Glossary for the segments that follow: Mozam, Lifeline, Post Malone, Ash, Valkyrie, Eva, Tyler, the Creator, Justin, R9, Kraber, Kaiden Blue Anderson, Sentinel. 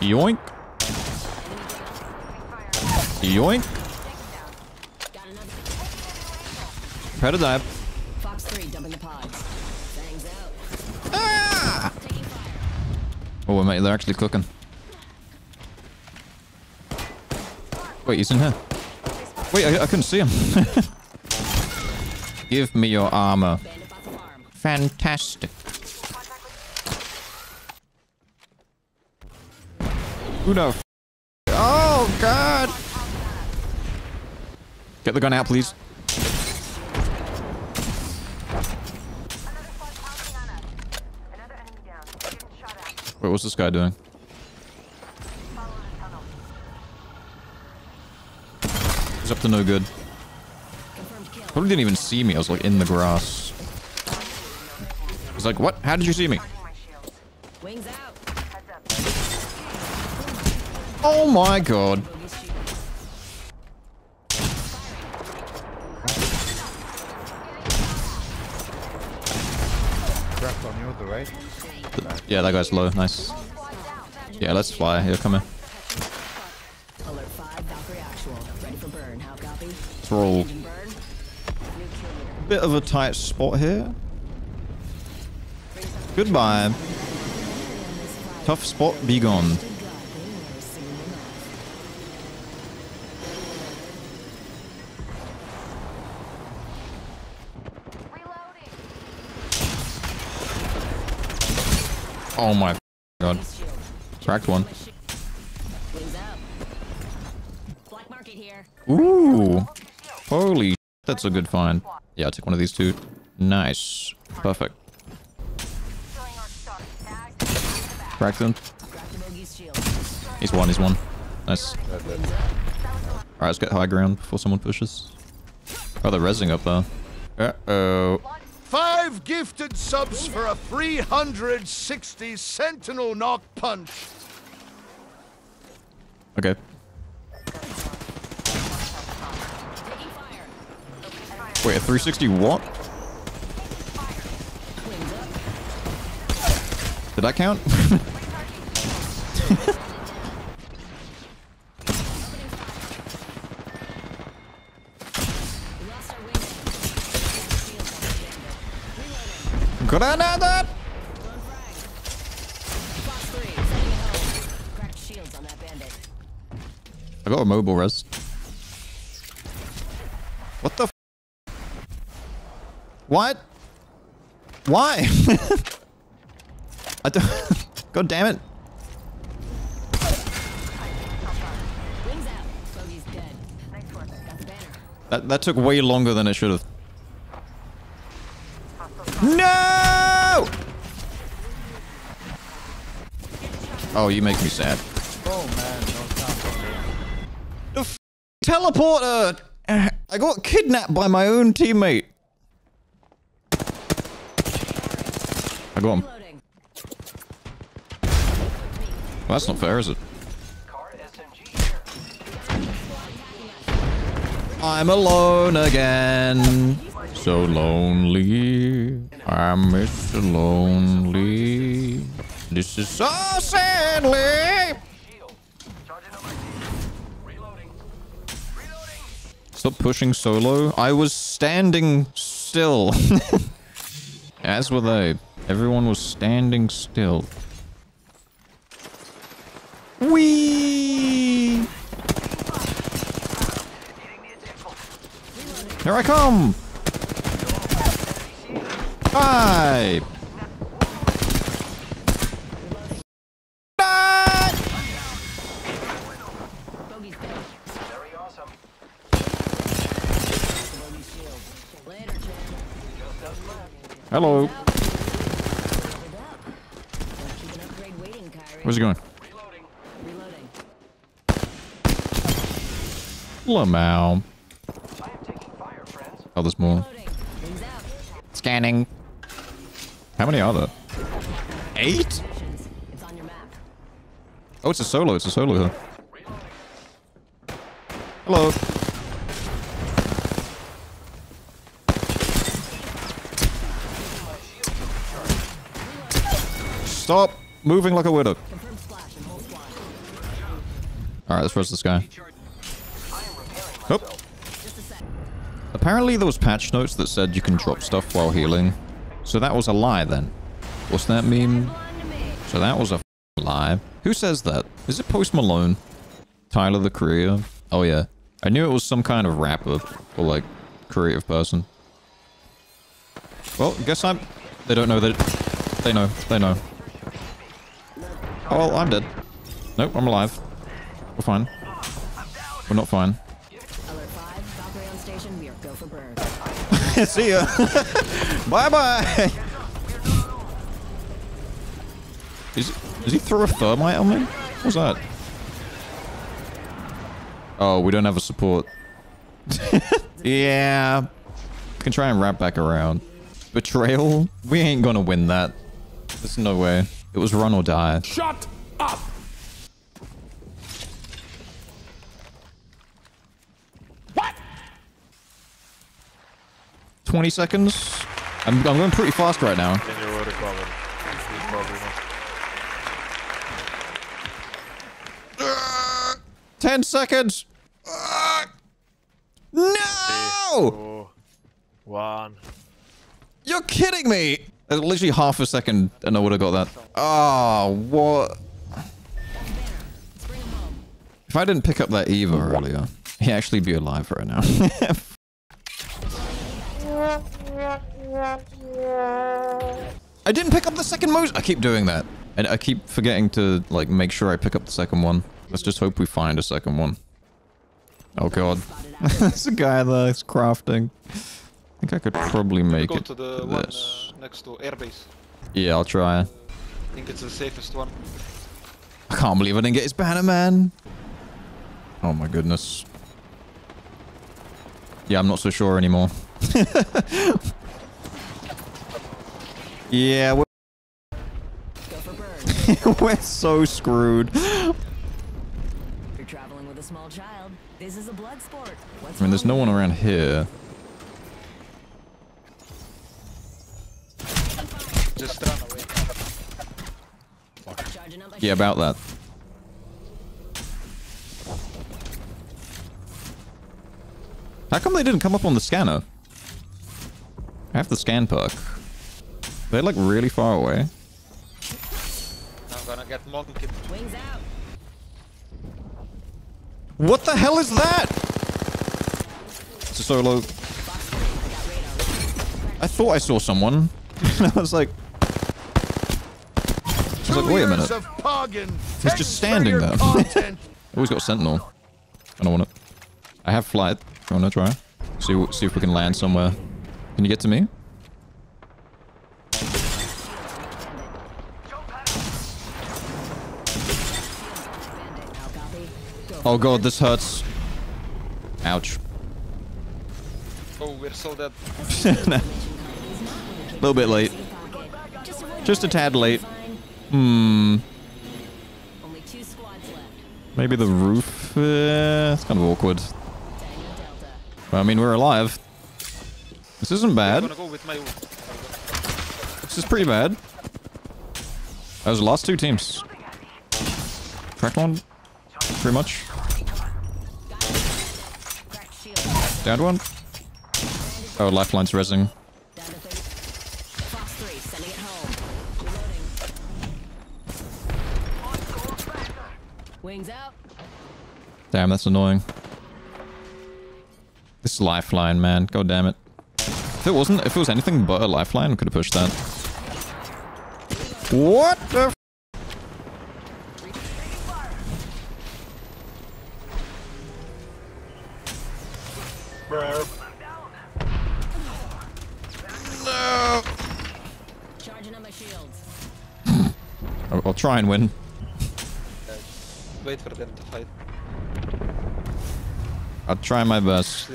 Yoink. Yoink. Try to dive. Fox 3 dumping the pods. Bangs out. Ah! Oh, mate, they're actually cooking. Wait, he's in here. Wait, I couldn't see him. Give me your armor. Fantastic. Who the f— oh, God! Get the gun out, please. Wait, what's this guy doing? He's up to no good. Probably didn't even see me. I was like in the grass. He's like, what? How did you see me? Wings out. Oh my God. Cracked on you with the right. Yeah, that guy's low. Nice. Yeah, let's fly. Here, come here. Alert 5, Valkyrie actual. Ready for burn. How copy? Let's roll. Bit of a tight spot here. Goodbye. Tough spot, be gone. Oh my God. Cracked one. Ooh. Holy, that's a good find. Yeah, I'll take one of these two. Nice. Perfect. Cracked him. He's one, Nice. Alright, let's get high ground before someone pushes. Oh, they're rezzing up there. Uh-oh. 5 gifted subs for a 360 sentinel knock punch. Okay. Wait, a 360 what? Did that count? Granada! I got a mobile res. What the f— what? Why? I don't— God damn it. That took way longer than it should have. No! Oh, you make me sad. Oh man, no time for the teleporter! I got kidnapped by my own teammate. I got him. Well, that's not fair, is it? I'm alone again. So lonely. I'm Mr. Lonely. This is so sadly. Stop pushing solo. I was standing still. As were they. Everyone was standing still. Whee! Here I come! Hi! Hello. Where's he going? Lmao. Oh, there's more. Scanning. How many are there? 8? Oh, it's a solo. It's a solo here. Hello. Stop moving like a widow. Alright, let's rush this guy. Oh. Apparently there was patch notes that said you can drop stuff while healing. So that was a lie then. What's that meme? So that was a f***ing lie. Who says that? Is it Post Malone? Tyler, the Creator? Oh yeah. I knew it was some kind of rapper or like creative person. Well, I guess I'm... They don't know that... They know. They know. Oh, well, I'm dead. Nope, I'm alive. We're fine. We're not fine. See ya. Bye-bye. Does he throw a thermite on me? What was that? Oh, we don't have a support. Yeah. We can try and wrap back around. Betrayal? We ain't gonna win that. There's no way. It was run or die. Shut up! What? 20 seconds? I'm going pretty fast right now. Water 10 seconds! No! Three, two, one. You're kidding me! There's literally half a second and I would have got that. Oh, what? If I didn't pick up that Eva earlier, he'd actually be alive right now. I didn't pick up the second Mozam. I keep doing that. And I keep forgetting to, like, make sure I pick up the second one. Let's just hope we find a second one. Oh, God. There's a guy there. He's crafting. I think I could probably make it to this. Next to airbase. Yeah, I'll try. I think it's the safest one. I can't believe I didn't get his banner, man. Oh my goodness. Yeah, I'm not so sure anymore. Yeah, we're so screwed. You're traveling with a small child. This is a blood sport. I mean, there's no one around here. Just run away. Yeah, about that. How come they didn't come up on the scanner? I have the scan perk. They're like really far away. I'm gonna get monkey. Wings out. What the hell is that? It's a solo. I thought I saw someone. And I was like. I was like, wait a minute. He's just standing there. Always got Sentinel. I don't want to. I have flight. I want to try. See if we can land somewhere. Can you get to me? Oh god, this hurts. Ouch. Oh, we're so dead. A little bit late. Just a tad late. Hmm. Maybe the roof? It's kind of awkward. Well, I mean, we're alive. This isn't bad. This is pretty bad. That was the last two teams. Cracked one. Pretty much. Downed one. Oh, Lifeline's rezzing. Damn, that's annoying. This is Lifeline, man. God damn it. If it was anything but a Lifeline, we could have pushed that. What the f? Bro. No. Charging on my shields. I'll try and win. Wait for them to fight. I'll try my best.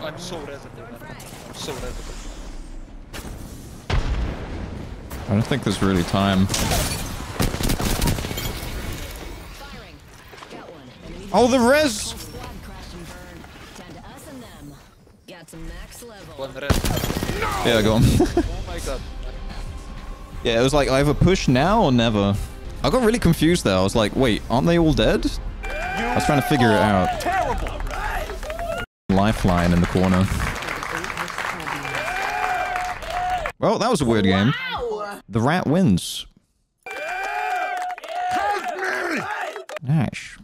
I'm so resident. I'm so resident. I don't think there's really time. Oh, the res! Yeah, go on. Yeah, it was like either push now or never. I got really confused there. I was like, wait, aren't they all dead? I was trying to figure it out. Terrible. Lifeline in the corner. Well, that was a weird game. The rat wins. Ash.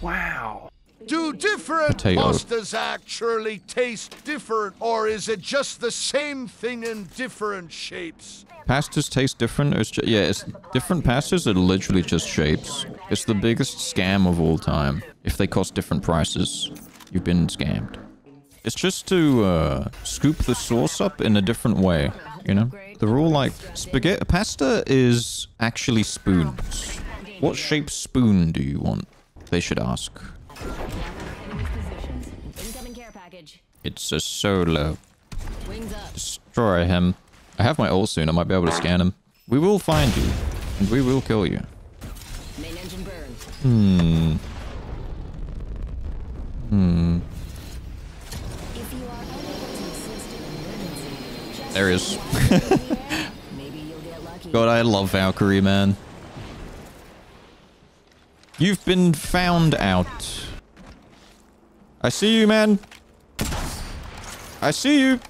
Wow. Do different pastas actually taste different, or is it just the same thing in different shapes? Pastas taste different? Yeah, it's different pastas are literally just shapes. It's the biggest scam of all time. If they cost different prices, you've been scammed. It's just to scoop the sauce up in a different way, you know? They're all like spaghetti. Pasta is actually spoons. What shape spoon do you want? They should ask. It's a solo. Destroy him. I have my ult soon. I might be able to scan him. We will find you, and we will kill you. There he is. God, I love Valkyrie, man. You've been found out. I see you, man. I see you.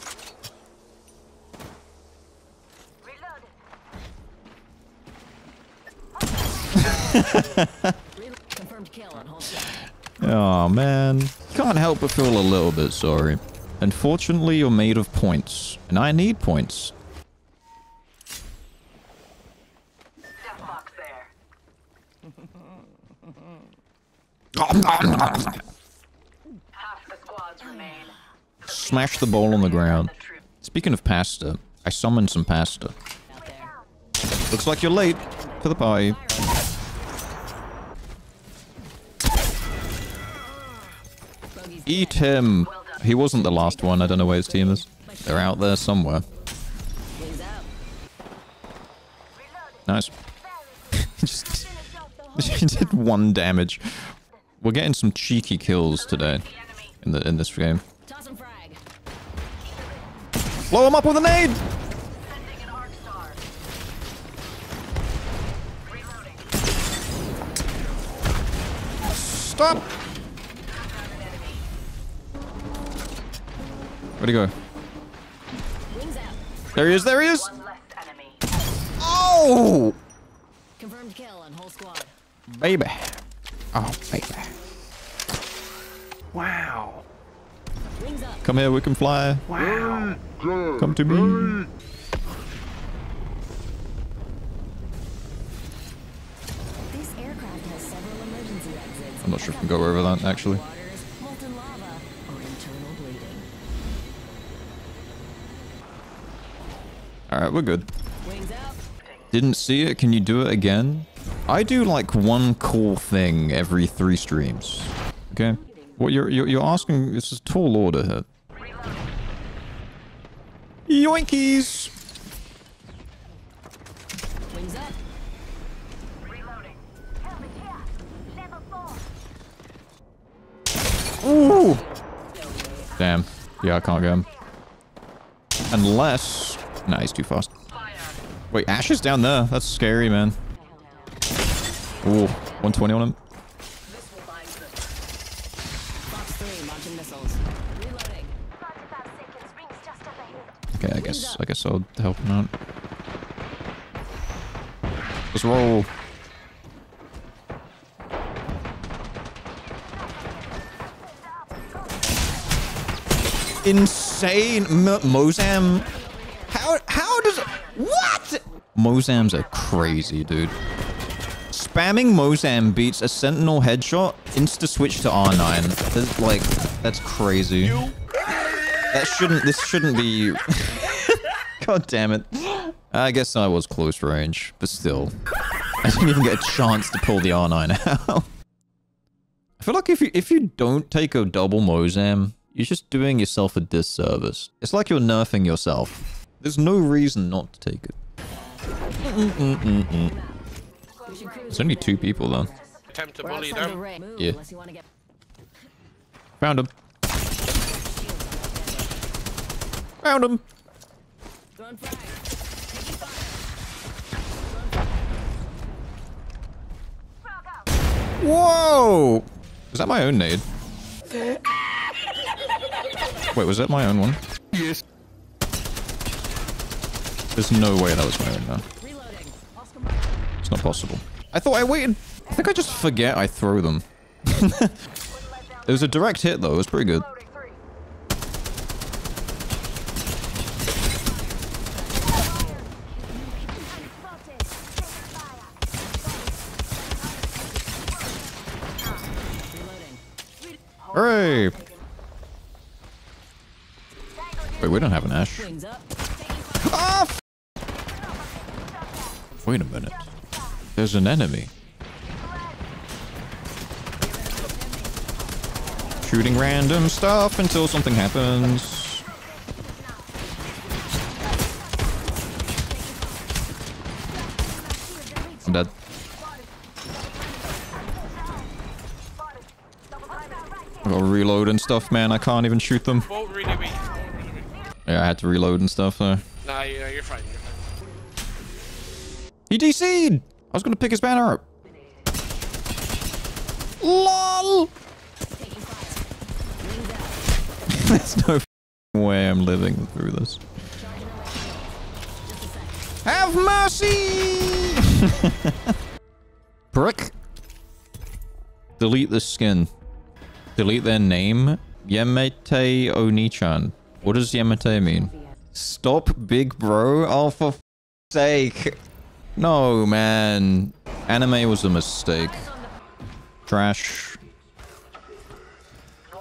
Oh, man. Can't help but feel a little bit sorry. Unfortunately, you're made of points, and I need points. Smash the bowl on the ground. Speaking of pasta, I summoned some pasta. Looks like you're late to the party. Eat him. He wasn't the last one. I don't know where his team is. They're out there somewhere. Nice. Just he did one damage. We're getting some cheeky kills today in this game. Blow him up with a nade! Stop! Where'd he go? There he is! There he is! Oh! Confirmed kill on whole squad. Baby. Oh, baby. Wow. Come here, we can fly. Wow. Come to me. This aircraft has several emergency exits. I'm not sure if we can go over that, actually. Molten lava or internal bleeding. Alright, we're good. Didn't see it. Can you do it again? I do like one cool thing every 3 streams. Okay. What you're asking? It's a tall order here. Yoinkies! Wings up. Reloading. Helmet here. Level 4. Ooh! Damn. Yeah, I can't get him. Unless... Nah, he's too fast. Wait, Ash is down there. That's scary, man. Ooh, 120 on him. Okay, I guess I'll help him out. Let's roll. Insane. Mozam. How does... What? Mozams are crazy, dude. Spamming Mozam beats a Sentinel headshot, insta-switch to R9. That's like... That's crazy. This shouldn't be... God damn it. I guess I was close range, but still. I didn't even get a chance to pull the R9 out. I feel like if you don't take a double Mozam, you're just doing yourself a disservice. It's like you're nerfing yourself. There's no reason not to take it. There's only 2 people, though. Attempt to bully them. Yeah. Found him. Found him. Whoa! Is that my own nade? Wait, was that my own one? Yes. There's no way that was my own, man. It's not possible. I thought I waited. I think I just forget I throw them. It was a direct hit, though. It was pretty good. Hooray! Wait, we don't have an Ash. Ah! Wait a minute. There's an enemy. Shooting random stuff until something happens. I'm dead. I gotta reload and stuff, man. I can't even shoot them. Yeah, I had to reload and stuff, though. Nah, you're fine. He DC'd! I was gonna pick his banner up. LOL! There's no way I'm living through this. Have mercy! Brick. Delete this skin. Delete their name. Yamete Oni-chan. What does Yamete mean? Stop, big bro. Oh, for f***'s sake. No, man. Anime was a mistake. Trash.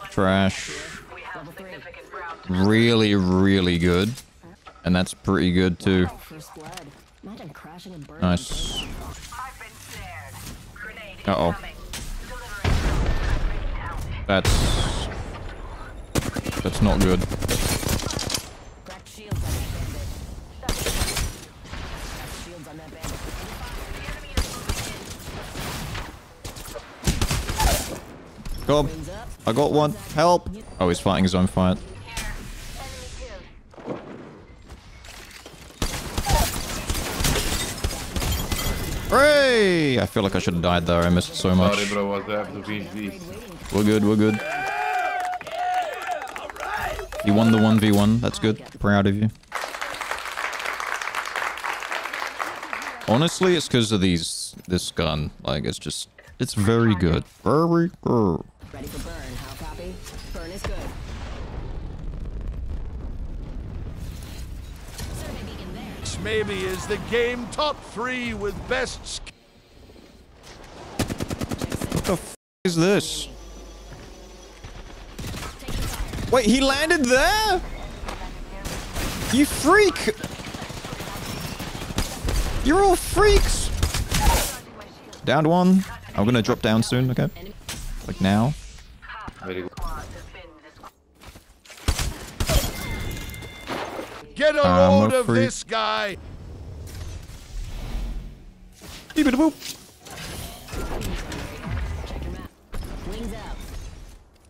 Trash. Really, really good. And that's pretty good, too. Nice. Uh-oh. That's not good. Go. I got one. Help. Oh, he's fighting his own fight. Hooray! I feel like I should have died there. I missed so much. Sorry, bro. I have to finish this. We're good, we're good. You won the 1v1, that's good. Proud of you. Honestly, it's because of this gun. Like, it's just, it's very good. Very good. Ready for burn, how copy? Burn is good. This maybe is the game top 3 with best skill. What the f is this? Wait, he landed there? You freak! You're all freaks! Downed one. I'm gonna drop down soon, okay? Like now. Get a load of this guy! Keep it a boop!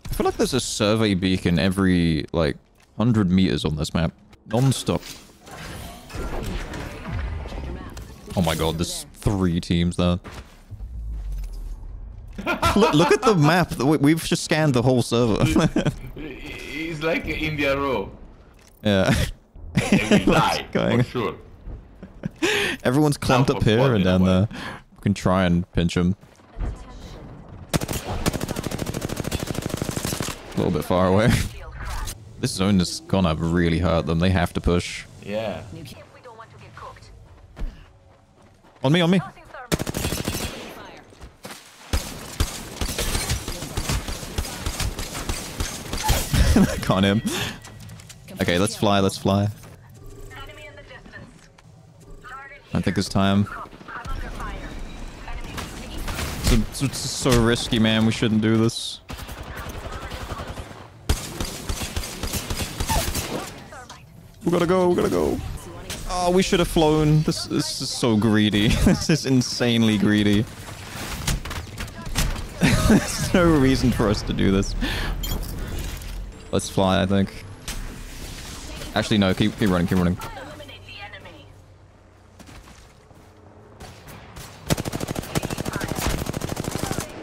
I feel like there's a survey beacon every, like, 100 meters on this map. Non-stop. Oh my god, there's 3 teams there. Look at the map. We've just scanned the whole server. It's like India row. Yeah. We die, for sure. Everyone's clumped up here and down there. We can try and pinch them. A little bit far away. This zone is gonna really hurt them. They have to push. Yeah. On me, on me. I can't him. Okay, let's fly, let's fly. I think it's time. It's so risky, man. We shouldn't do this. We gotta go, we gotta go. Oh, we should have flown. This is so greedy. This is insanely greedy. There's no reason for us to do this. Let's fly, I think. Actually, no, keep running, keep running.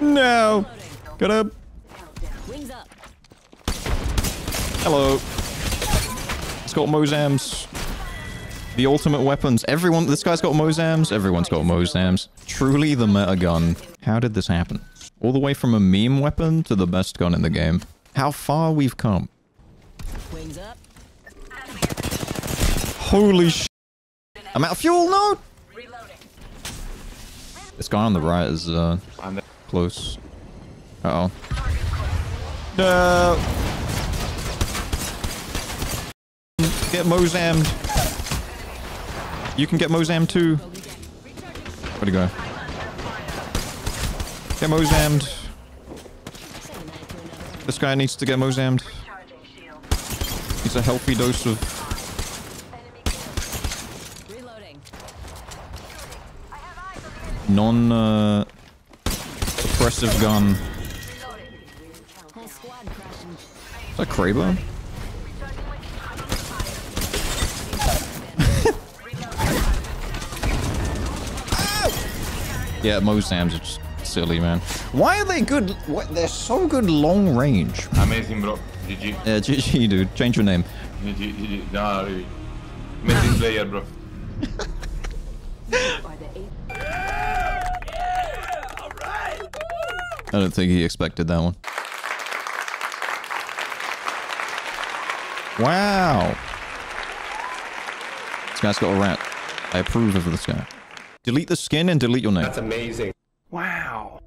No. Get up. Hello. It's got Mozams. The ultimate weapons. Everyone, this guy's got Mozams. Everyone's got Mozams. Truly the meta gun. How did this happen? All the way from a meme weapon to the best gun in the game. How far we've come. Wings up. Holy sh! I'm out of fuel, no! Reloading. This guy on the right is, close. Uh-oh. No! Get Mozammed. You can get Mozammed too. Where'd he go? Get Mozammed. This guy needs to get Mozammed. He's a healthy dose of... non-oppressive gun. Is that Kraber? Yeah, Mozams are just silly, man. Why are they good? What? They're so good long range. Amazing, bro. GG. Yeah, GG, dude. Change your name. GG, GG. Nah, really. Amazing player, bro. Yeah! Yeah! All right! I don't think he expected that one. Wow. This guy's got a rat. I approve of this guy. Delete the skin and delete your name. That's amazing. Wow.